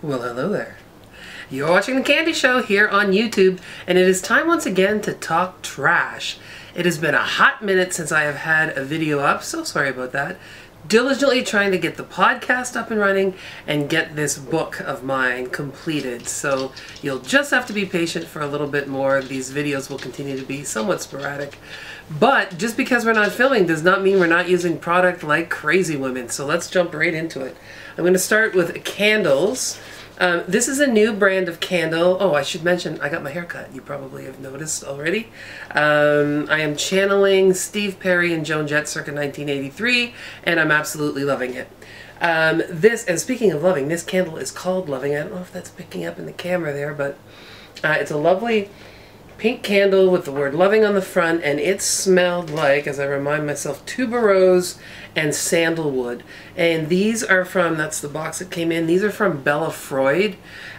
Well, hello there. You're watching The Candy Show here on YouTube, and it is time once again to talk trash. It has been a hot minute since I have had a video up, so sorry about that. Diligently trying to get the podcast up and running and get this book of mine completed, so you'll just have to be patient for a little bit more. These videos will continue to be somewhat sporadic. But just because we're not filming does not mean we're not using product like crazy women, so let's jump right into it. I'm going to start with candles. This is a new brand of candle. Oh, I should mention, I got my hair cut. You probably have noticed already. I am channeling Steve Perry and Joan Jett circa 1983, and I'm absolutely loving it. And speaking of loving, this candle is called Loving. I don't know if that's picking up in the camera there, but it's a lovely pink candle with the word Loving on the front, and it smelled like, as I remind myself, tuberose and sandalwood. And these are from, that's the box that came in, these are from Bella Freud.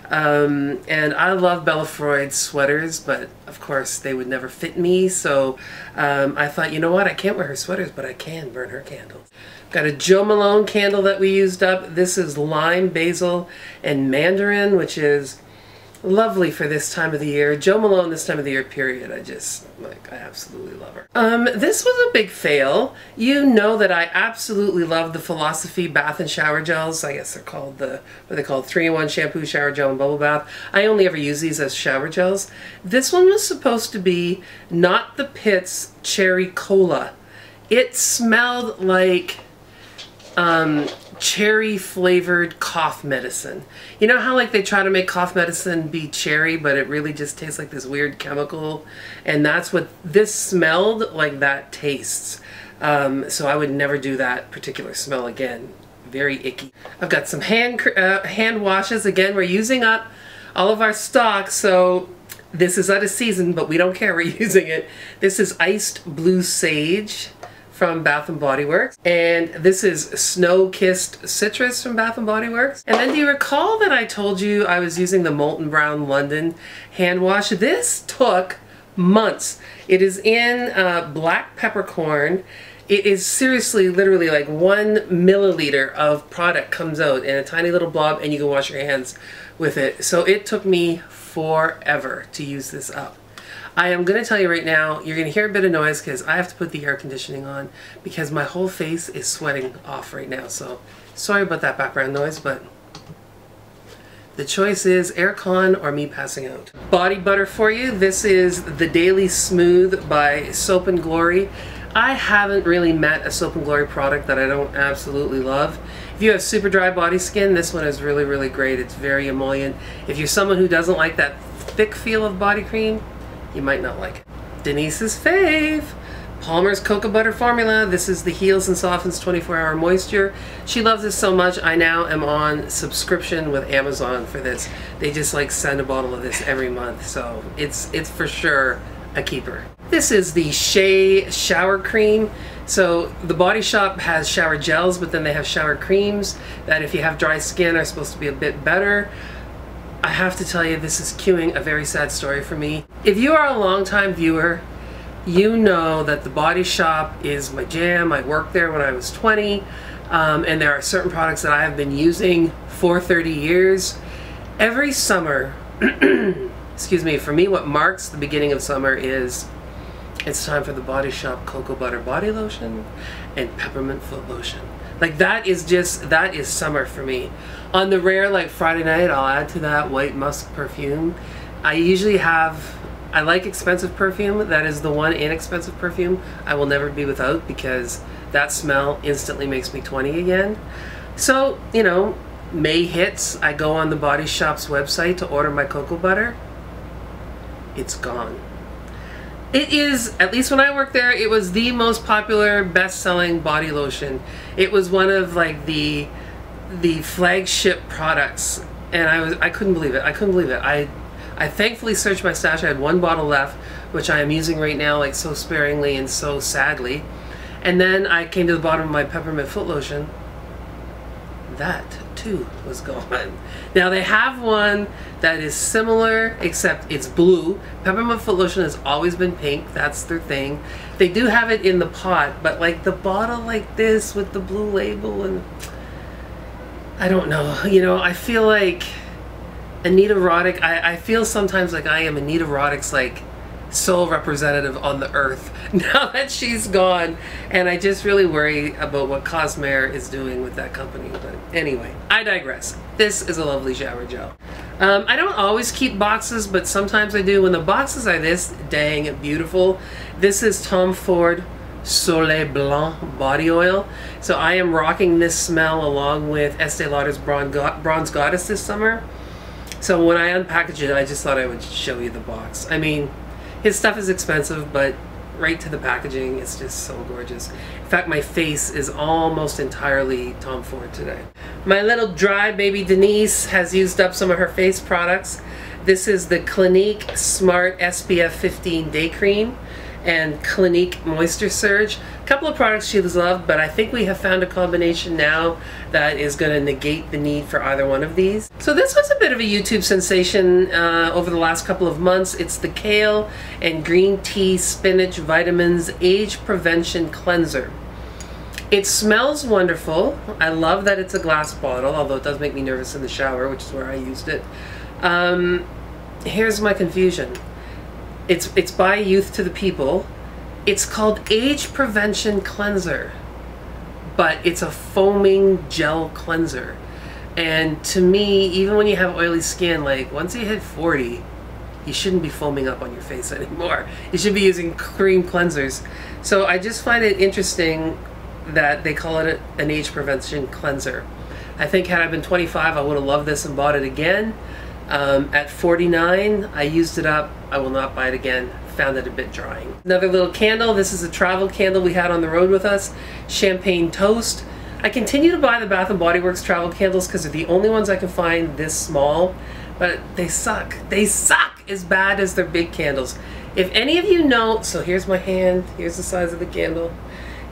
And I love Bella Freud's sweaters, but of course they would never fit me, so I thought, you know what, I can't wear her sweaters, but I can burn her candles. Got a Joe Malone candle that we used up. This is lime, basil, and mandarin, which is lovely for this time of the year. Jo Malone this time of the year, period. I absolutely love her. This was a big fail. You know that I absolutely love the Philosophy bath and shower gels. I guess they're called the, what are they called? 3-in-1 shampoo, shower gel, and bubble bath. I only ever use these as shower gels. This one was supposed to be Not the Pits Cherry Cola. It smelled like cherry flavored cough medicine. You know how like they try to make cough medicine be cherry, but it really just tastes like this weird chemical, and that's what this smelled like, that tastes. So I would never do that particular smell again. Very icky. I've got some hand washes. Again, we're using up all of our stock, so this is out of season, but we don't care, we're using it. This is Iced Blue Sage from Bath and Body Works, and this is Snow Kissed Citrus from Bath and Body Works. And then do you recall that I told you I was using the Molten Brown London hand wash? This took months. It is in black peppercorn. It is seriously, literally like 1 milliliter of product comes out in a tiny little blob, and you can wash your hands with it. So it took me forever to use this up. I am going to tell you right now, you're going to hear a bit of noise because I have to put the air conditioning on because my whole face is sweating off right now. So sorry about that background noise, but the choice is aircon or me passing out. Body butter for you. This is the Daily Smooth by Soap and Glory. I haven't really met a Soap and Glory product that I don't absolutely love. If you have super dry body skin, this one is really, really great. It's very emollient. If you're someone who doesn't like that thick feel of body cream, you might not like it. Denise's fave, Palmer's Cocoa Butter Formula. This is the Heals and Softens 24-Hour Moisture. She loves this so much, I now am on subscription with Amazon for this. They just like send a bottle of this every month, so it's for sure a keeper. This is the Shea Shower Cream. So the Body Shop has shower gels, but then they have shower creams that if you have dry skin are supposed to be a bit better. I have to tell you, this is cueing a very sad story for me. If you are a longtime viewer, you know that the Body Shop is my jam. I worked there when I was 20, and there are certain products that I have been using for 30 years. Every summer, excuse me, for me what marks the beginning of summer is it's time for the Body Shop Cocoa Butter Body Lotion and Peppermint Foot Lotion. Like that is summer for me. On the rare, like Friday night, I'll add to that white musk perfume. I like expensive perfume. That is the one inexpensive perfume I will never be without because that smell instantly makes me 20 again. So, you know, May hits, I go on the Body Shop's website to order my cocoa butter. It's gone. It is, at least when I worked there, it was the most popular, best-selling body lotion. It was one of like the flagship products, and I couldn't believe it. I couldn't believe it. I thankfully searched my stash. I had one bottle left, which I am using right now, like so sparingly and so sadly. And then I came to the bottom of my peppermint foot lotion. That too was gone. Now they have one that is similar, except it's blue. Peppermint foot lotion has always been pink. That's their thing. They do have it in the pot, but like the bottle like this with the blue label, and I don't know. You know, I feel like Anita Roddick, I feel sometimes like I am Anita Roddick's like sole representative on the earth now that she's gone, and I just really worry about what Cosmere is doing with that company. But anyway, I digress. This is a lovely shower gel. I don't always keep boxes, but sometimes I do. When the boxes are this dang beautiful, this is Tom Ford Soleil Blanc body oil. So I am rocking this smell along with Estee Lauder's Bronze Goddess this summer. So when I unpackage it, I just thought I would show you the box. I mean, his stuff is expensive, but right to the packaging, it's just so gorgeous. In fact, my face is almost entirely Tom Ford today. My little dry baby Denise has used up some of her face products. This is the Clinique Smart SPF 15 Day Cream and Clinique Moisture Surge. A couple of products she loved, but I think we have found a combination now that is going to negate the need for either one of these. So this was a bit of a YouTube sensation over the last couple of months. It's the Kale and Green Tea Spinach Vitamins Age Prevention Cleanser. It smells wonderful. I love that it's a glass bottle, although it does make me nervous in the shower, which is where I used it. Here's my confusion. It's by Youth to the People. It's called Age Prevention Cleanser, but it's a foaming gel cleanser. And to me, even when you have oily skin, like once you hit 40, you shouldn't be foaming up on your face anymore. You should be using cream cleansers. So I just find it interesting that they call it an age prevention cleanser. I think had I been 25, I would have loved this and bought it again. At 49, I used it up. I will not buy it again. Found it a bit drying. Another little candle. This is a travel candle we had on the road with us. Champagne Toast. I continue to buy the Bath and Body Works travel candles because they're the only ones I can find this small, but they suck. They suck as bad as their big candles. If any of you know, so here's my hand, here's the size of the candle.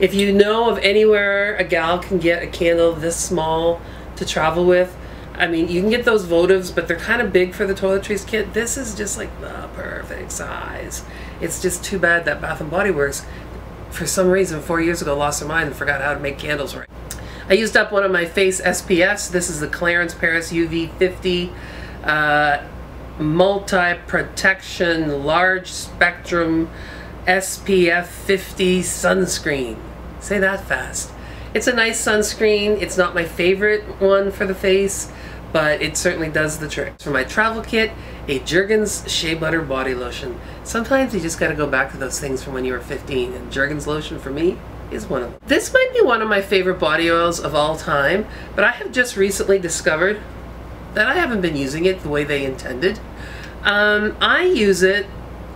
If you know of anywhere a gal can get a candle this small to travel with, I mean, you can get those votives, but they're kind of big for the toiletries kit. This is just like the perfect size. It's just too bad that Bath and Body Works, for some reason, 4 years ago, lost their mind and forgot how to make candles right. I used up one of my face SPFs. This is the Clarins Paris UV50 Multi-Protection Large Spectrum SPF 50 Sunscreen. Say that fast. It's a nice sunscreen. It's not my favorite one for the face, but it certainly does the trick. For my travel kit, a Jergens Shea Butter Body Lotion. Sometimes you just gotta go back to those things from when you were 15, and Jergens lotion for me is one of them. This might be one of my favorite body oils of all time, but I have just recently discovered that I haven't been using it the way they intended. I use it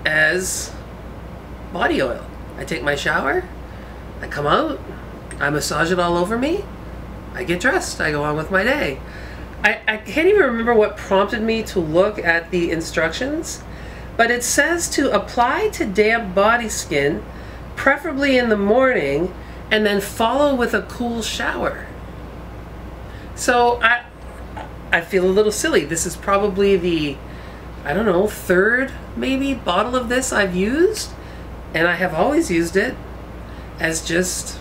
as body oil. I take my shower, I come out, I massage it all over me, I get dressed, I go on with my day. I can't even remember what prompted me to look at the instructions, but it says to apply to damp body skin, preferably in the morning, and then follow with a cool shower. So I feel a little silly. This is probably the, I don't know, third maybe bottle of this I've used, and I have always used it as just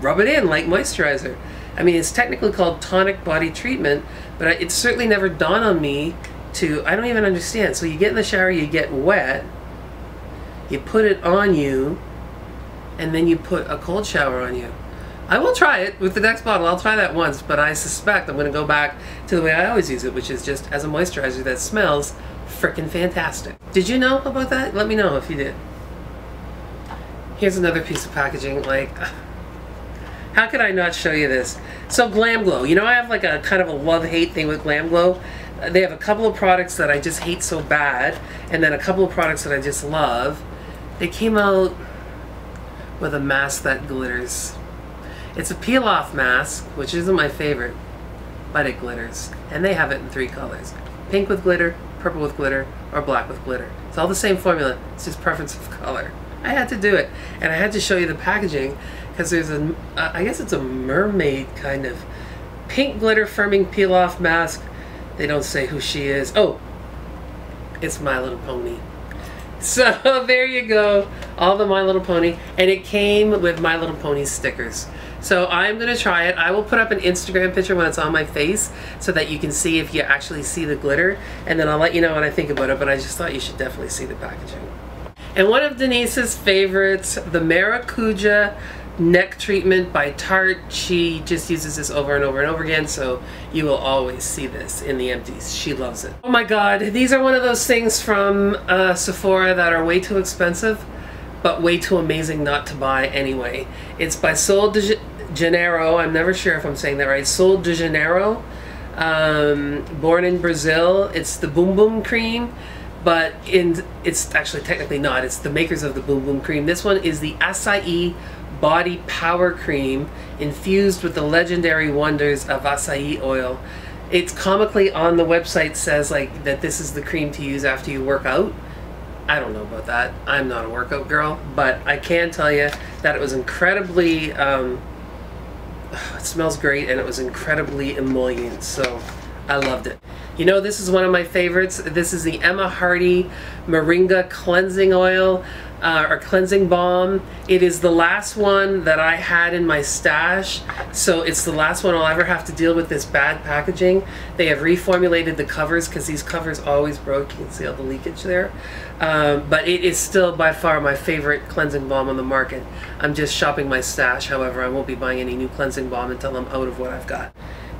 rub it in like moisturizer. I mean, it's technically called tonic body treatment, but it certainly never dawned on me to, I don't even understand. So you get in the shower, you get wet, you put it on you, and then you put a cold shower on you. I will try it with the next bottle. I'll try that once, but I suspect I'm going to go back to the way I always use it, which is just as a moisturizer that smells frickin' fantastic. Did you know about that? Let me know if you did. Here's another piece of packaging, like, how could I not show you this? So Glam Glow, you know, I have like a kind of a love-hate thing with Glam Glow. They have a couple of products that I just hate so bad, and then a couple of products that I just love. They came out with a mask that glitters. It's a peel-off mask, which isn't my favorite, but it glitters. And they have it in 3 colors. Pink with glitter, purple with glitter, or black with glitter. It's all the same formula, it's just preference of color. I had to do it, and I had to show you the packaging, because there's a, I guess it's a mermaid kind of pink glitter firming peel off mask. They don't say who she is. Oh, it's My Little Pony. So there you go, all the My Little Pony, and it came with My Little Pony stickers. So I'm gonna try it. I will put up an Instagram picture when it's on my face so that you can see if you actually see the glitter, and then I'll let you know what I think about it, but I just thought you should definitely see the packaging. And one of Denise's favorites, the Maracuja Neck Treatment by Tarte. She just uses this over and over and over again, so you will always see this in the empties. She loves it. Oh my god, these are one of those things from Sephora that are way too expensive, but way too amazing not to buy anyway. It's by Sol de Janeiro. I'm never sure if I'm saying that right. Sol de Janeiro, born in Brazil. It's the Boom Boom Cream. But it's actually technically not. It's the makers of the Boom Boom Cream. This one is the Acai Body Power Cream infused with the legendary wonders of acai oil. It's comically on the website says like that this is the cream to use after you work out. I don't know about that. I'm not a workout girl, but I can tell you that it was incredibly, it smells great and it was incredibly emollient, so I loved it. You know, this is one of my favorites. This is the Emma Hardy Moringa Cleansing Oil or Cleansing Balm. It is the last one that I had in my stash, so it's the last one I'll ever have to deal with this bad packaging. They have reformulated the covers because these covers always broke. You can see all the leakage there. But it is still by far my favorite cleansing balm on the market. I'm just shopping my stash, however. I won't be buying any new cleansing balm until I'm out of what I've got.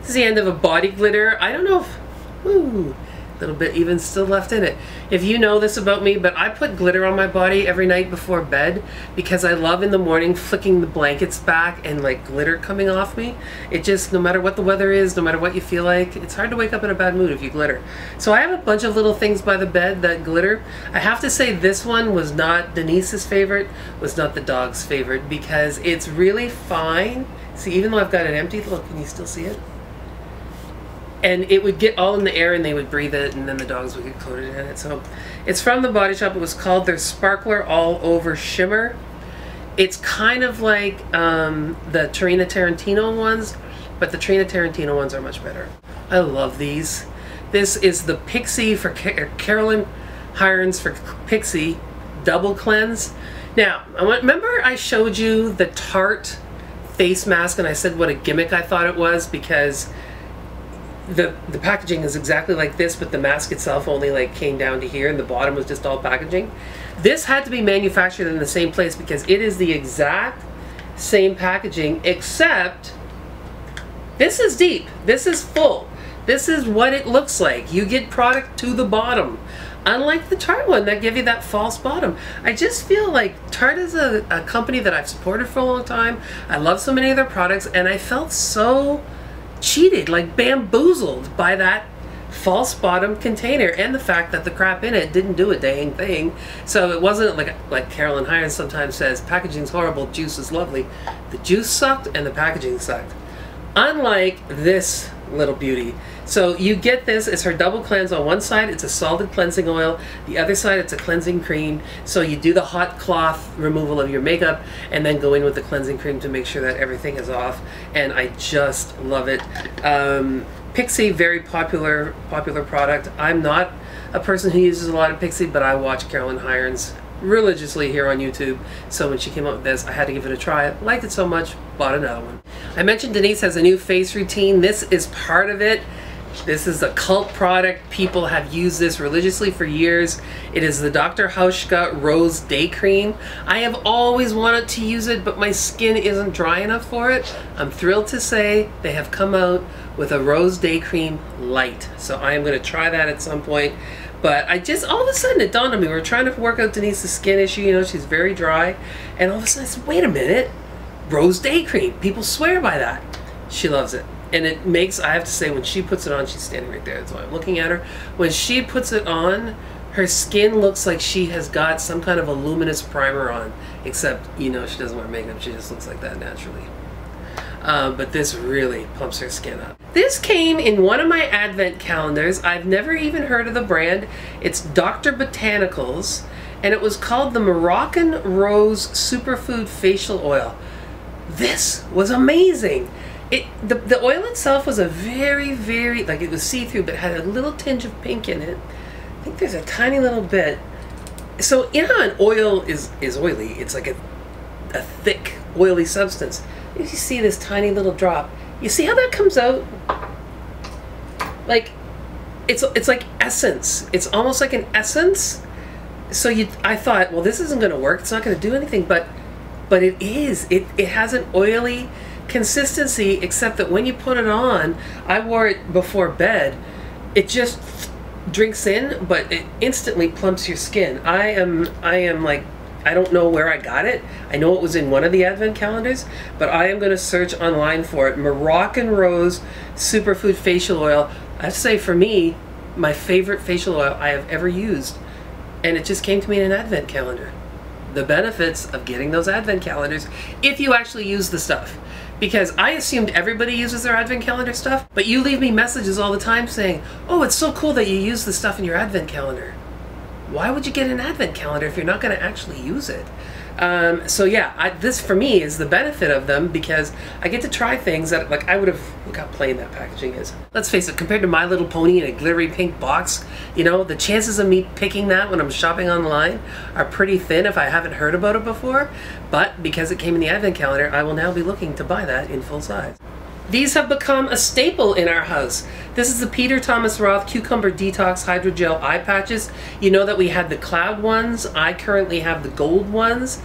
This is the end of a body glitter. I don't know if... Ooh, a little bit even still left in it. If you know this about me, but I put glitter on my body every night before bed because I love in the morning flicking the blankets back and like glitter coming off me. It just, no matter what the weather is, no matter what you feel like, it's hard to wake up in a bad mood if you glitter. So I have a bunch of little things by the bed that glitter. I have to say this one was not Denise's favorite, was not the dog's favorite, because it's really fine. See, even though I've got it empty, look, can you still see it? And it would get all in the air and they would breathe it and then the dogs would get coated in it. So it's from the Body Shop. It was called their Sparkler All Over Shimmer. It's kind of like the Tarina Tarantino ones, but the Tarina Tarantino ones are much better. I love these. This is the Pixi for Caroline Hirons for Pixi Double Cleanse. Now, remember I showed you the Tarte face mask and I said what a gimmick I thought it was because the packaging is exactly like this, but the mask itself only like came down to here and the bottom was just all packaging. This had to be manufactured in the same place because it is the exact same packaging, except this is deep, this is full, this is what it looks like. You get product to the bottom, unlike the Tarte one that give you that false bottom. I just feel like Tarte is a company that I've supported for a long time. I love so many of their products and I felt so cheated, like bamboozled by that false bottom container and the fact that the crap in it didn't do a dang thing. So it wasn't like Caroline Hirons sometimes says, packaging's horrible, juice is lovely. The juice sucked and the packaging sucked. Unlike this little beauty. So you get this, it's her double cleanse. On one side it's a solid cleansing oil, the other side it's a cleansing cream. So you do the hot cloth removal of your makeup and then go in with the cleansing cream to make sure that everything is off, and I just love it. Pixi, very popular product. I'm not a person who uses a lot of Pixi, but I watch Caroline Hirons religiously here on YouTube, so when she came up with this I had to give it a try. I liked it so much, bought another one. I mentioned Denise has a new face routine. This is part of it. This is a cult product. People have used this religiously for years. It is the Dr. Hauschka Rose Day Cream. I have always wanted to use it, but my skin isn't dry enough for it. I'm thrilled to say they have come out with a Rose Day Cream Light. So I am going to try that at some point. But I just, all of a sudden it dawned on me, we were trying to work out Denise's skin issue, you know, she's very dry. And all of a sudden I said, wait a minute, Rose Day Cream. People swear by that. She loves it. And it makes, I have to say, when she puts it on, she's standing right there, that's why I'm looking at her. When she puts it on, her skin looks like she has got some kind of a luminous primer on. Except, you know, she doesn't wear makeup, she just looks like that naturally. But this really pumps her skin up. This came in one of my advent calendars. I've never even heard of the brand. It's Dr. Botanicals, and it was called the Moroccan Rose Superfood Facial Oil. This was amazing. The oil itself was a very, like it was see-through, but had a little tinge of pink in it. I think there's a tiny little bit. So, you know, an oil is oily. It's like a thick, oily substance. You see this tiny little drop. You see how that comes out? Like, it's like essence. It's almost like an essence. So I thought, well, this isn't going to work. It's not going to do anything, but it is. It has an oily consistency, except that when you put it on, I wore it before bed. It just drinks in, but it instantly plumps your skin. I am like, I don't know where I got it. I know it was in one of the advent calendars, but I am going to search online for it. Moroccan Rose Superfood Facial Oil. I have to say, for me, my favorite facial oil I have ever used. And it just came to me in an advent calendar. The benefits of getting those advent calendars, if you actually use the stuff. Because I assumed everybody uses their advent calendar stuff, but you leave me messages all the time saying, oh, it's so cool that you use the stuff in your advent calendar. Why would you get an advent calendar if you're not going to actually use it? So yeah, this for me is the benefit of them, because I get to try things that, like, I would have, look how plain that packaging is. Let's face it, compared to My Little Pony in a glittery pink box, you know, the chances of me picking that when I'm shopping online are pretty thin if I haven't heard about it before, but because it came in the advent calendar, I will now be looking to buy that in full size. These have become a staple in our house. This is the Peter Thomas Roth Cucumber Detox Hydrogel Eye Patches. You know that we had the cloud ones. I currently have the gold ones.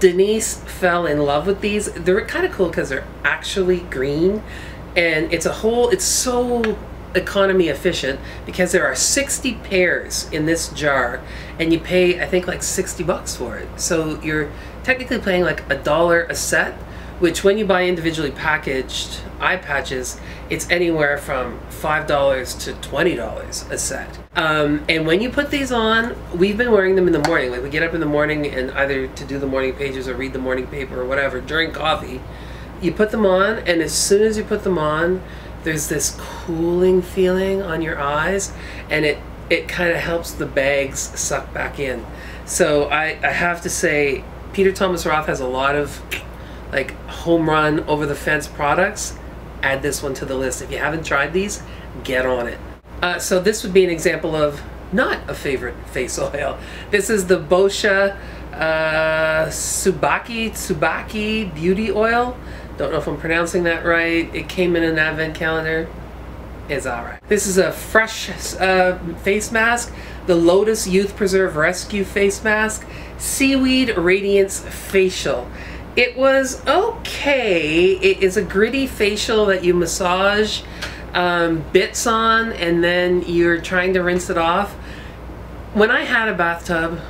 Denise fell in love with these. They're kind of cool because they're actually green. And it's a whole, it's so economy efficient because there are 60 pairs in this jar. And you pay, I think, like $60 for it. So you're technically paying like $1 a set, which when you buy individually packaged eye patches, it's anywhere from $5 to $20 a set. And when you put these on, we've been wearing them in the morning. Like, we get up in the morning and either to do the morning pages or read the morning paper or whatever, drink coffee. You put them on, and as soon as you put them on, there's this cooling feeling on your eyes, and it kind of helps the bags suck back in. So I have to say, Peter Thomas Roth has a lot of, like, home run over the fence products. Add this one to the list. If you haven't tried these, get on it. So this would be an example of not a favorite face oil. This is the Boscia Tsubaki Beauty Oil. Don't know if I'm pronouncing that right. It came in an advent calendar. It's all right. This is a fresh face mask, the Lotus Youth Preserve Rescue Face Mask, Seaweed Radiance Facial. It was okay. It is a gritty facial that you massage bits on, and then you're trying to rinse it off. When I had a bathtub,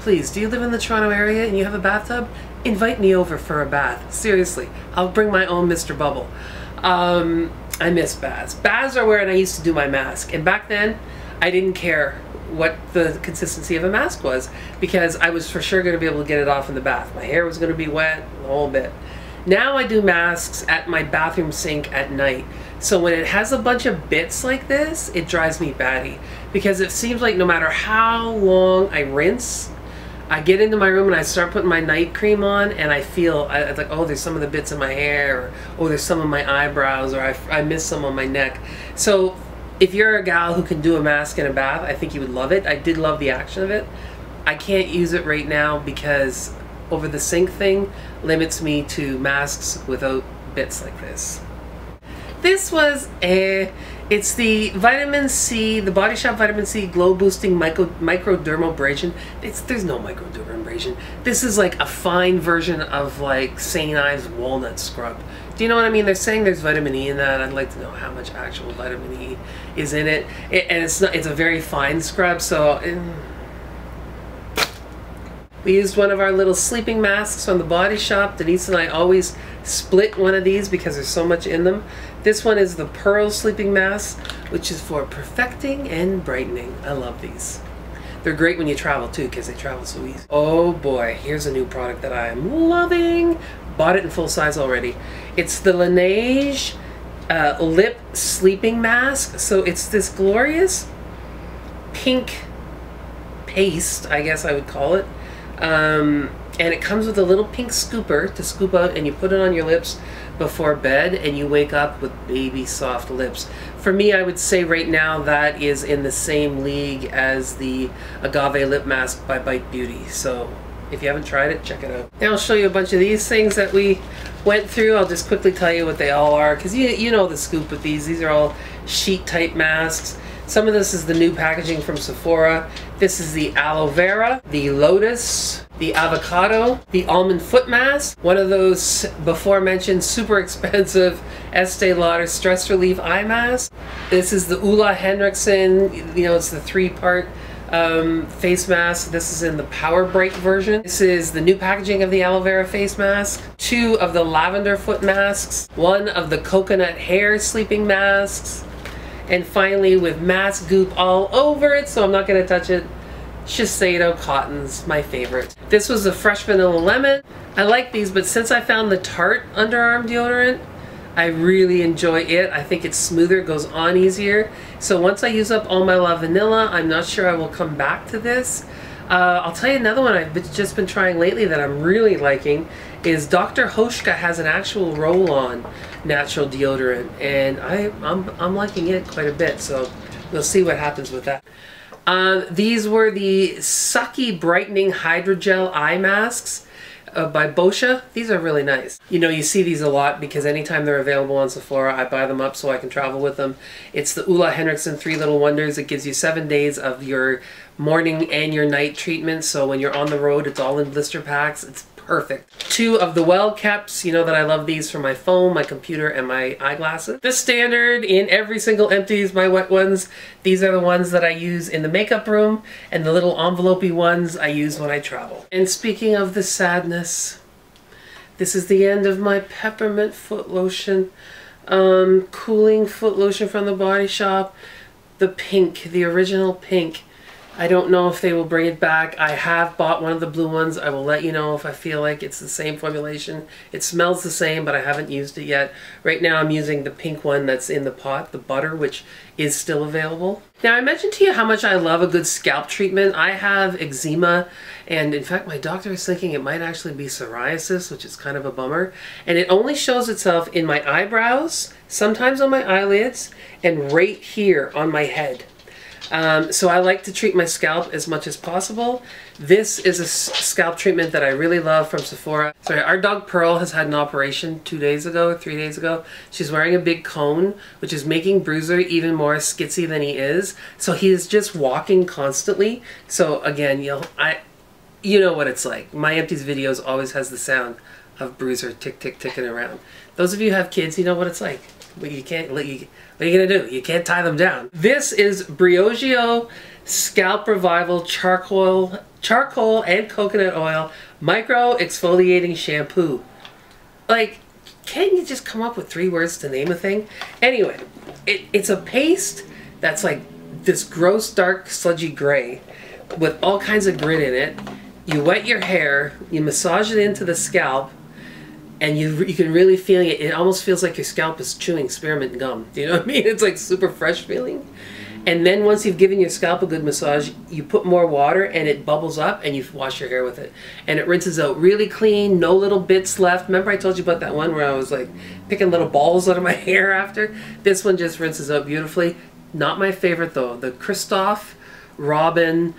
please, do you live in the Toronto area and you have a bathtub? Invite me over for a bath. Seriously, I'll bring my own Mr. Bubble. I miss baths. Baths are where I used to do my mask, and back then, I didn't care what the consistency of a mask was, because I was for sure going to be able to get it off in the bath. My hair was going to be wet, the whole bit. Now I do masks at my bathroom sink at night. So when it has a bunch of bits like this, it drives me batty, because it seems like no matter how long I rinse, I get into my room and I start putting my night cream on, and I feel like, oh, there's some of the bits in my hair, or oh, there's some of my eyebrows, or I miss some on my neck. So if you're a gal who can do a mask and a bath, I think you would love it. I did love the action of it. I can't use it right now because over the sink thing limits me to masks without bits like this. This was it's the Vitamin C, the Body Shop Vitamin C Glow Boosting Microdermabrasion. There's no microdermabrasion. This is like a fine version of like St. Ives Walnut Scrub. Do you know what I mean? They're saying there's vitamin E in that. I'd like to know how much actual vitamin E is in it. And it's not, it's a very fine scrub, so... We used one of our little sleeping masks from the Body Shop. Denise and I always split one of these because there's so much in them. This one is the Pearl Sleeping Mask, which is for perfecting and brightening. I love these. They're great when you travel too, because they travel so easy. Oh boy, here's a new product that I am loving. Bought it in full size already. It's the Laneige Lip Sleeping Mask. So it's this glorious pink paste, I guess I would call it. And it comes with a little pink scooper to scoop out, and you put it on your lips before bed, and you wake up with baby soft lips. For me, I would say right now that is in the same league as the Agave Lip Mask by Bite Beauty. So If you haven't tried it, check it out. Now I'll show you a bunch of these things that we went through. I'll just quickly tell you what they all are, because you know the scoop with these. These are all sheet type masks. Some of this is the new packaging from Sephora. This is the aloe vera, the lotus, the avocado, the almond foot mask, one of those before mentioned super expensive Estee Lauder stress relief eye mask. This is the Ulla Henriksen, you know, it's the three-part face mask. This is in the Power Break version. This is the new packaging of the aloe vera face mask, two of the lavender foot masks, one of the coconut hair sleeping masks, and finally with mask goop all over it, so I'm not going to touch it, Shiseido Cotton's my favorite. This was the fresh vanilla lemon. I like these, but since I found the Tarte underarm deodorant, I really enjoy it. I think it's smoother, goes on easier. So once I use up all my La Vanilla, I'm not sure I will come back to this. I'll tell you another one I've just been trying lately that I'm really liking is Dr. Hauschka has an actual roll-on natural deodorant, and I'm liking it quite a bit, so we'll see what happens with that. These were the Sucky Brightening Hydrogel Eye Masks by Boscia. These are really nice. You know, you see these a lot because anytime they're available on Sephora, I buy them up so I can travel with them. It's the Ulla Henriksen 3 Little Wonders. It gives you 7 days of your morning and your night treatment, so when you're on the road, it's all in blister packs. It's perfect. Two of the Well Kepts, you know that I love these for my phone, my computer, and my eyeglasses. The standard in every single empties, my wet ones. These are the ones that I use in the makeup room, and the little envelope-y ones I use when I travel. And speaking of the sadness, this is the end of my peppermint foot lotion, cooling foot lotion from the Body Shop. The pink, the original pink. I don't know if they will bring it back. I have bought one of the blue ones. I will let you know if I feel like it's the same formulation. It smells the same, but I haven't used it yet. Right now I'm using the pink one that's in the pot, the butter, which is still available. Now I mentioned to you how much I love a good scalp treatment. I have eczema, and in fact my doctor is thinking it might actually be psoriasis, which is kind of a bummer. And it only shows itself in my eyebrows, sometimes on my eyelids, and right here on my head. So I like to treat my scalp as much as possible. This is a scalp treatment that I really love from Sephora. Sorry, our dog Pearl has had an operation 3 days ago. She's wearing a big cone, which is making Bruiser even more skitsy than he is. So he is just walking constantly. So again, you know what it's like. My empties videos always has the sound of Bruiser tick, tick, ticking around. Those of you who have kids, you know what it's like. But you can't, what are you gonna do? You can't tie them down. This is Briogeo Scalp Revival Charcoal and Coconut Oil Micro Exfoliating Shampoo. Like, can't you just come up with 3 words to name a thing? Anyway, it's a paste that's like this gross, dark, sludgy gray with all kinds of grit in it. You wet your hair, you massage it into the scalp, and you can really feel it. It almost feels like your scalp is chewing spearmint gum. Do you know what I mean? It's like super fresh feeling. And then once you've given your scalp a good massage, you put more water and it bubbles up and you wash your hair with it. And it rinses out really clean, no little bits left. Remember I told you about that one where I was like picking little balls out of my hair after? This one just rinses out beautifully. Not my favorite though. The Christophe Robin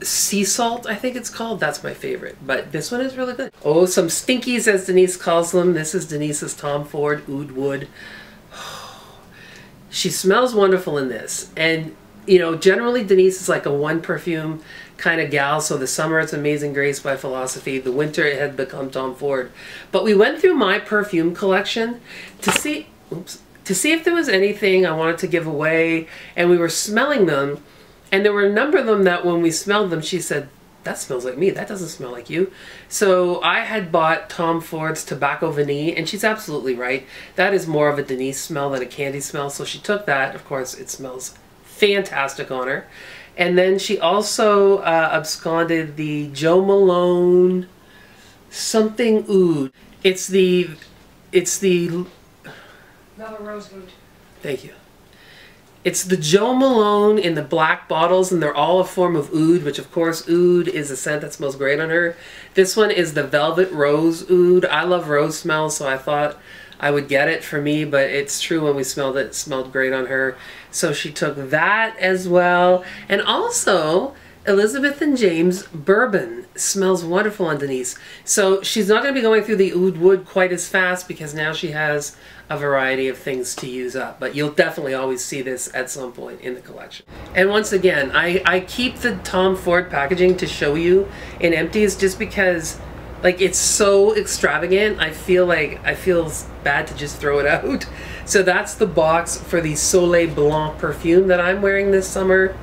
Sea Salt, I think it's called. That's my favorite, but this one is really good. Oh, some stinkies as Denise calls them. This is Denise's Tom Ford Oud Wood. She smells wonderful in this, and you know, generally Denise is like a one perfume kind of gal, so the summer it's Amazing Grace by Philosophy, the winter it had become Tom Ford. But we went through my perfume collection to see, oops, to see if there was anything I wanted to give away, and we were smelling them. And there were a number of them that when we smelled them, she said, that smells like me, that doesn't smell like you. So I had bought Tom Ford's Tobacco Vanille, and she's absolutely right. That is more of a Denise smell than a candy smell, so she took that. Of course, it smells fantastic on her. And then she also absconded the Joe Malone something oud. It's the Velvet Rose Oud. Thank you. It's the Joe Malone in the black bottles, and they're all a form of oud, which of course oud is a scent that smells great on her. This one is the Velvet Rose Oud. I love rose smells, so I thought I would get it for me, but it's true when we smelled it, it smelled great on her. So she took that as well. And also, Elizabeth and James Bourbon. Smells wonderful underneath. So she's not going to be going through the Oud Wood quite as fast because now she has a variety of things to use up. But you'll definitely always see this at some point in the collection. And once again, I keep the Tom Ford packaging to show you in empties just because like it's so extravagant. I feel bad to just throw it out. So that's the box for the Soleil Blanc perfume that I'm wearing this summer.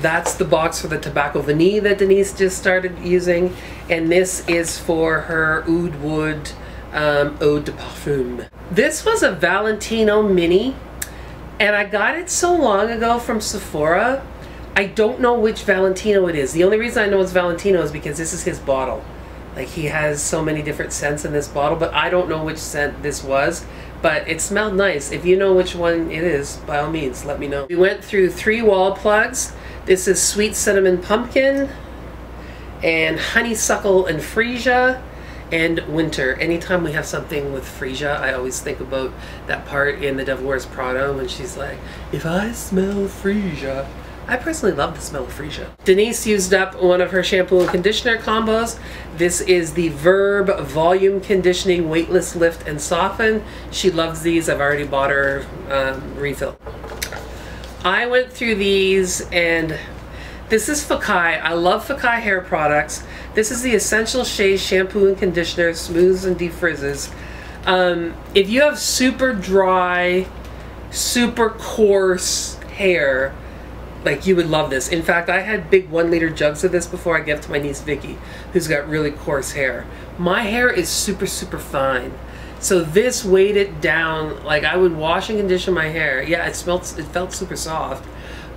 That's the box for the Tobacco Vanille that Denise just started using. And this is for her Oud Wood Eau de Parfum. This was a Valentino mini and I got it so long ago from Sephora. I don't know which Valentino it is. The only reason I know it's Valentino is because this is his bottle. Like he has so many different scents in this bottle, but I don't know which scent this was. But it smelled nice. If you know which one it is, by all means, let me know. We went through 3 wall plugs. This is Sweet Cinnamon Pumpkin and Honeysuckle and Freesia and Winter. Anytime we have something with Freesia, I always think about that part in The Devil Wears Prada when she's like, if I smell Freesia. I personally love the smell of Freesia. Denise used up one of her shampoo and conditioner combos. This is the Verb Volume Conditioning Weightless Lift and Soften. She loves these. I've already bought her refill. I went through these and this is Fakai. I love Fakai hair products. This is the Essential Shea Shampoo and Conditioner, smooths and defrizzes. If you have super dry, super coarse hair, like you would love this. In fact, I had big 1-liter jugs of this before I gave it to my niece Vicky, who's got really coarse hair. My hair is super, super fine. So this weighed it down, like I would wash and condition my hair. Yeah, it felt super soft.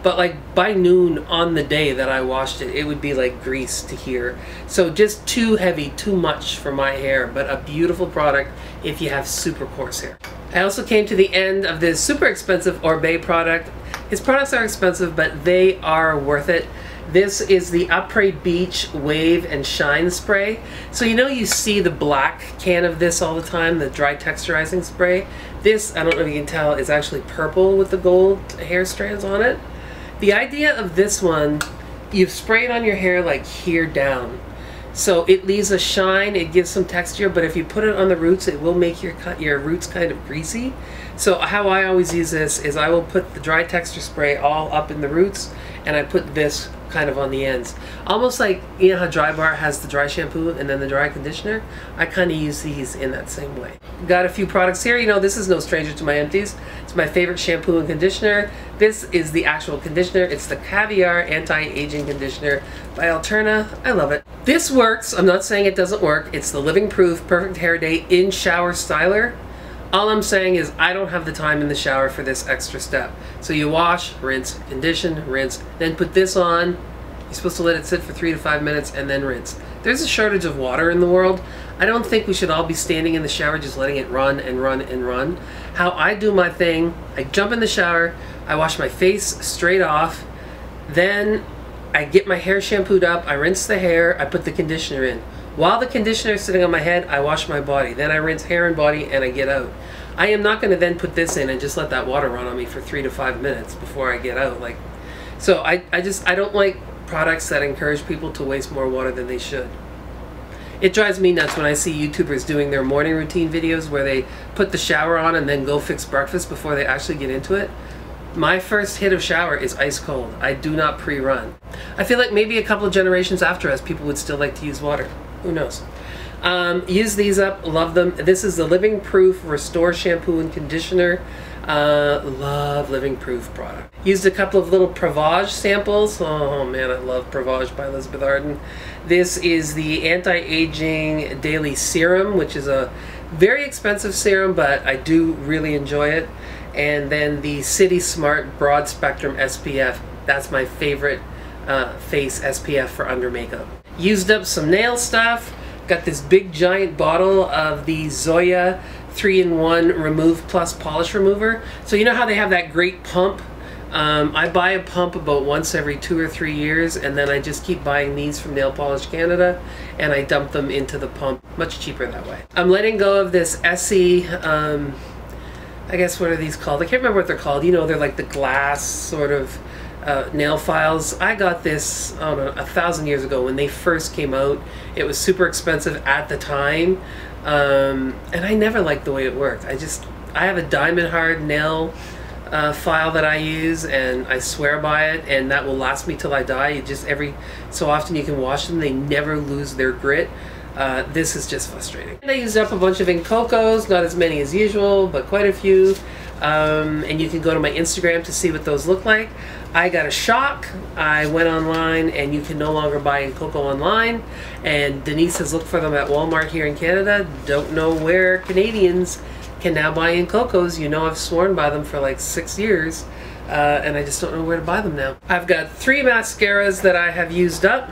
But like by noon on the day that I washed it, it would be like grease to here. So just too heavy, too much for my hair, but a beautiful product if you have super coarse hair. I also came to the end of this super expensive Orbea product. His products are expensive, but they are worth it. This is the Après Beach Wave and Shine Spray. So you know you see the black can of this all the time, the dry texturizing spray. This, I don't know if you can tell, is actually purple with the gold hair strands on it. The idea of this one, you spray it on your hair like here down. So it leaves a shine, it gives some texture, but if you put it on the roots, it will make your roots kind of greasy. So how I always use this is I will put the dry texture spray all up in the roots, and I put this kind of on the ends. Almost like, you know how Dry Bar has the dry shampoo and then the dry conditioner? I kind of use these in that same way. Got a few products here. You know, this is no stranger to my empties. It's my favorite shampoo and conditioner. This is the actual conditioner. It's the Caviar Anti-Aging Conditioner by Alterna. I love it. This works. I'm not saying it doesn't work. It's the Living Proof Perfect Hair Day In Shower Styler. All I'm saying is I don't have the time in the shower for this extra step. So you wash, rinse, condition, rinse, then put this on. You're supposed to let it sit for 3 to 5 minutes and then rinse. There's a shortage of water in the world. I don't think we should all be standing in the shower just letting it run and run and run. How I do my thing, I jump in the shower, I wash my face straight off, then I get my hair shampooed up, I rinse the hair, I put the conditioner in. While the conditioner is sitting on my head, I wash my body. Then I rinse hair and body and I get out. I am not going to then put this in and just let that water run on me for 3 to 5 minutes before I get out. Like, so I don't like products that encourage people to waste more water than they should. It drives me nuts when I see YouTubers doing their morning routine videos where they put the shower on and then go fix breakfast before they actually get into it. My first hit of shower is ice cold. I do not pre-run. I feel like maybe a couple of generations after us, people would still like to use water. Who knows? Use these up. Love them. This is the Living Proof Restore Shampoo and Conditioner. Love Living Proof product. Used a couple of little Prevage samples. Oh man, I love Prevage by Elizabeth Arden. This is the Anti-Aging Daily Serum, which is a very expensive serum, but I do really enjoy it. And then the City Smart Broad Spectrum SPF. That's my favorite face SPF for under makeup. Used up some nail stuff. Got this big giant bottle of the Zoya 3-in-1 Remove Plus Polish Remover. So you know how they have that great pump? I buy a pump about once every 2 or 3 years, and then I just keep buying these from Nail Polish Canada and I dump them into the pump. Much cheaper that way. I'm letting go of this Essie, I guess what are these called? I can't remember what they're called. You know, they're like the glass sort of nail files. I got this, I don't know, 1,000 years ago when they first came out. It was super expensive at the time, and I never liked the way it worked. I have a diamond hard nail file that I use, and I swear by it, and that will last me till I die. It just, every so often you can wash them, they never lose their grit. This is just frustrating. And I used up a bunch of Ink Cocos, not as many as usual, but quite a few. And you can go to my Instagram to see what those look like. I got a shock. I went online, and you can no longer buy Ink Coco online. And Denise has looked for them at Walmart here in Canada. Don't know where Canadians can now buy Ink Cocos. You know, I've sworn by them for like 6 years, and I just don't know where to buy them now. I've got 3 mascaras that I have used up.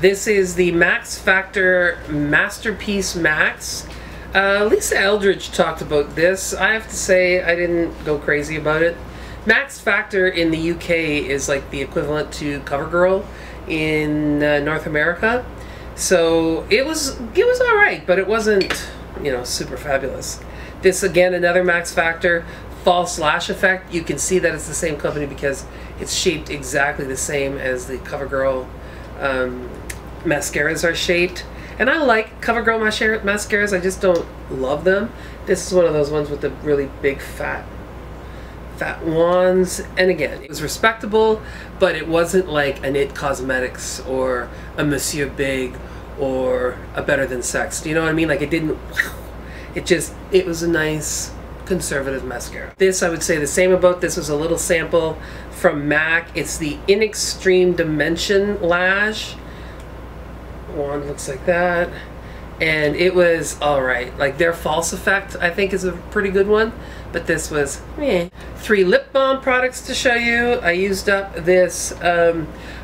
This is the Max Factor Masterpiece Max. Lisa Eldridge talked about this. I have to say I didn't go crazy about it. Max Factor in the UK is like the equivalent to CoverGirl in North America. So it was all right, but it wasn't, you know, super fabulous. This again, another Max Factor false lash effect. You can see that it's the same company because it's shaped exactly the same as the CoverGirl mascaras are shaped, and I like CoverGirl mascaras, I just don't love them. This is one of those ones with the really big fat wands, and again, it was respectable, but it wasn't like an It Cosmetics or a Monsieur Big or a Better Than Sex. Do you know what I mean? Like, it didn't, it was a nice conservative mascara. This, I would say the same about. This was a little sample from MAC. It's the In Extreme Dimension lash. One looks like that, and it was all right. Like, their false effect I think is a pretty good one, but this was meh. 3 lip balm products to show you. I used up this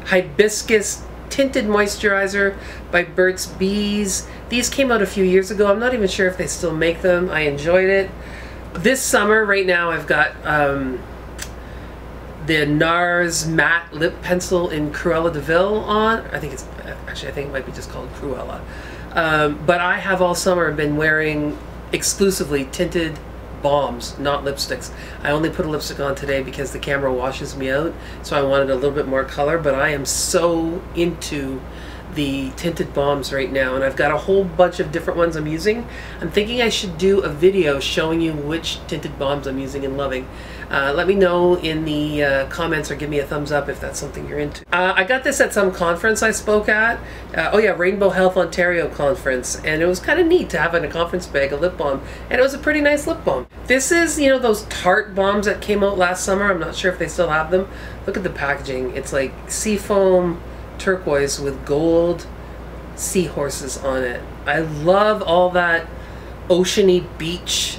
hibiscus tinted moisturizer by Burt's Bees. These came out a few years ago. I'm not even sure if they still make them. I enjoyed it. This summer, right now, I've got the NARS matte lip pencil in Cruella de Vil on. I think it might be just called Cruella. But I have all summer been wearing exclusively tinted balms, not lipsticks. I only put a lipstick on today because the camera washes me out, so I wanted a little bit more color, but I am so into the tinted balms right now, and I've got a whole bunch of different ones I'm using. I'm thinking I should do a video showing you which tinted balms I'm using and loving. Let me know in the comments, or give me a thumbs up if that's something you're into. I got this at some conference I spoke at. Oh yeah, Rainbow Health Ontario conference, and it was kind of neat to have in a conference bag a lip balm, and it was a pretty nice lip balm. This is, you know, those Tarte balms that came out last summer. I'm not sure if they still have them. Look at the packaging. It's like seafoam turquoise with gold seahorses on it. I love all that oceany beach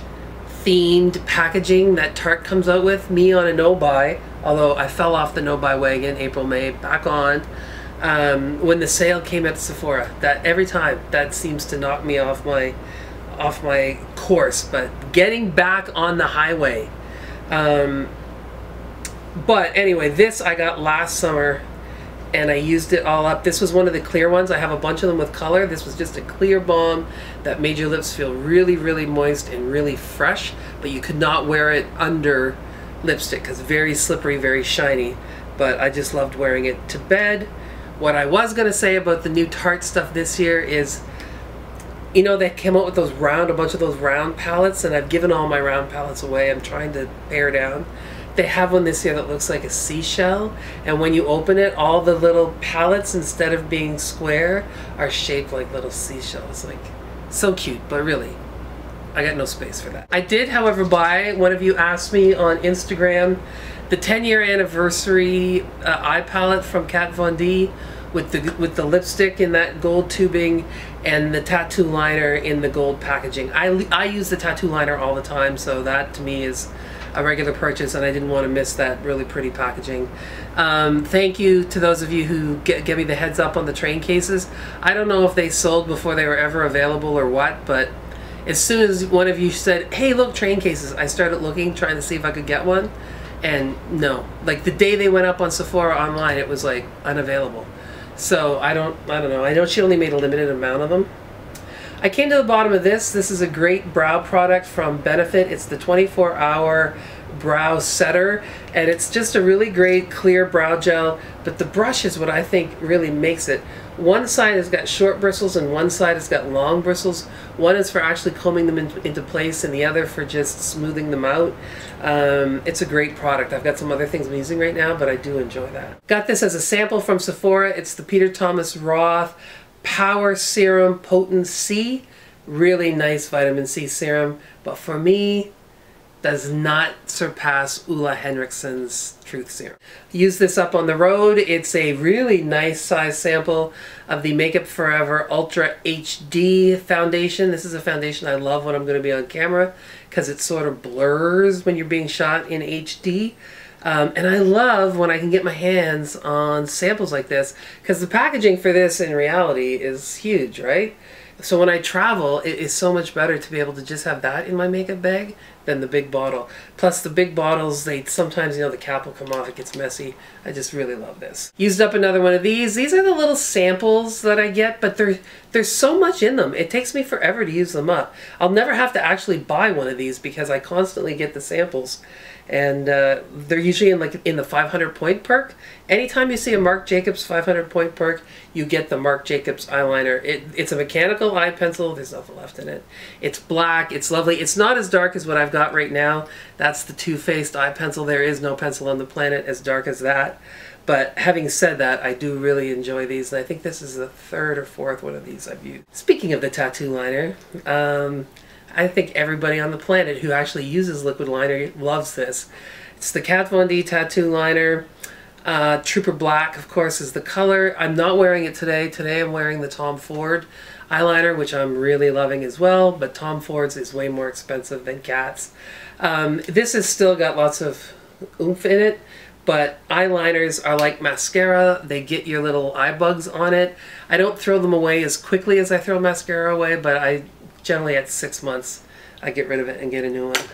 themed packaging that Tarte comes out with. Me on a no-buy, although I fell off the no-buy wagon April, May, back on when the sale came at Sephora. That every time, that seems to knock me off my course, but getting back on the highway. But anyway, this I got last summer, and I used it all up. This was one of the clear ones. I have a bunch of them with color. This was just a clear balm that made your lips feel really, really moist and really fresh, but you could not wear it under lipstick because very slippery, very shiny. But I just loved wearing it to bed. What I was gonna say about the new Tarte stuff this year is, you know, they came out with those round, a bunch of those round palettes, and I've given all my round palettes away. I'm trying to pare down. They have one this year that looks like a seashell, and when you open it, all the little palettes, instead of being square, are shaped like little seashells. Like, so cute, but really, I got no space for that. I did, however, buy, one of you asked me on Instagram, the 10-year anniversary eye palette from Kat Von D with the lipstick in that gold tubing and the tattoo liner in the gold packaging. I use the tattoo liner all the time, so that to me is a regular purchase, and I didn't want to miss that really pretty packaging. Thank you to those of you who give me the heads up on the train cases. I don't know if they sold before they were ever available or what, but as soon as one of you said, hey look, train cases, I started looking, trying to see if I could get one, and no. Like, the day they went up on Sephora online, it was like unavailable. So I don't know. I know she only made a limited amount of them. I came to the bottom of this. This is a great brow product from Benefit. It's the 24-hour brow setter, and it's just a really great clear brow gel, but the brush is what I think really makes it. One side has got short bristles and one side has got long bristles. One is for actually combing them into place and the other for just smoothing them out. It's a great product. I've got some other things I'm using right now, but I do enjoy that. Got this as a sample from Sephora. It's the Peter Thomas Roth Power Serum Potent C. Really nice vitamin C serum, but for me, does not surpass Ulla Henriksen's Truth Serum. Use this up on the road. It's a really nice size sample of the Makeup Forever Ultra HD foundation. This is a foundation I love when I'm going to be on camera because it sort of blurs when you're being shot in HD. And I love when I can get my hands on samples like this because the packaging for this in reality is huge, right? So when I travel, it is so much better to be able to just have that in my makeup bag than the big bottle. Plus the big bottles, they sometimes, the cap will come off, it gets messy. I just really love this. Used up another one of these. These are the little samples that I get, but there's so much in them. It takes me forever to use them up. I'll never have to actually buy one of these because I constantly get the samples. And they're usually in the 500-point perk. Anytime you see a Marc Jacobs 500-point perk, you get the Marc Jacobs eyeliner. It's a mechanical eye pencil. There's nothing left in it. It's black. It's lovely. It's not as dark as what I've got right now. That's the Too Faced eye pencil. There is no pencil on the planet as dark as that. But having said that, I do really enjoy these, and I think this is the third or fourth one of these I've used. Speaking of the tattoo liner, I think everybody on the planet who actually uses liquid liner loves this. It's the Kat Von D tattoo liner. Trooper Black, of course, is the color. I'm not wearing it today. Today I'm wearing the Tom Ford eyeliner, which I'm really loving as well, but Tom Ford's is way more expensive than Kat's. This has still got lots of oomph in it, but eyeliners are like mascara. They get your little eye bugs on it. I don't throw them away as quickly as I throw mascara away, but I generally at 6 months, I get rid of it and get a new one,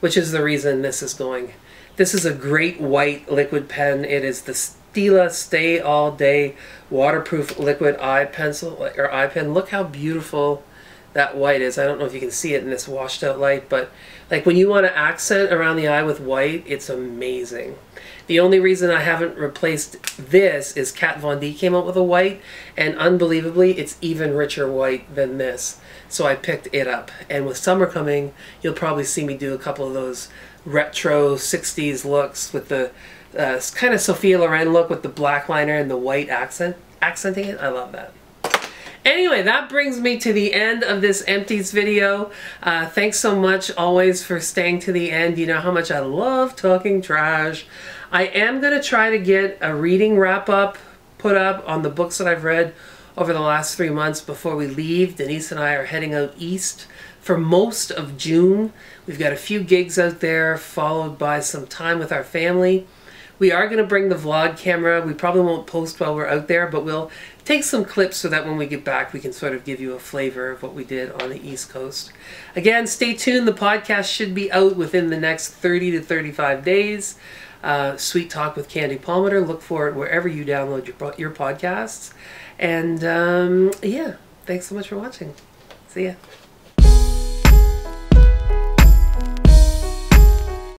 which is the reason this is going. This is a great white liquid pen. It is the Stila Stay All Day Waterproof Liquid Eye Pencil or Eye Pen. Look how beautiful that white is. I don't know if you can see it in this washed out light, but like when you want to accent around the eye with white, it's amazing. The only reason I haven't replaced this is Kat Von D came out with a white, and unbelievably, it's even richer white than this. So I picked it up. And with summer coming, you'll probably see me do a couple of those retro 60s looks with the kind of Sophia Loren look with the black liner and the white accenting it. I love that. Anyway, that brings me to the end of this empties video. Thanks so much always for staying to the end. You know how much I love talking trash. I am going to try to get a reading wrap up put up on the books that I've read over the last 3 months before we leave. Denise and I are heading out east for most of June. We've got a few gigs out there followed by some time with our family. We are going to bring the vlog camera. We probably won't post while we're out there, but we'll take some clips so that when we get back, we can sort of give you a flavor of what we did on the East Coast. Again, stay tuned. The podcast should be out within the next 30 to 35 days. Sweet Talk with Candy Palmiter. Look for it wherever you download your podcasts. And yeah, thanks so much for watching. See ya.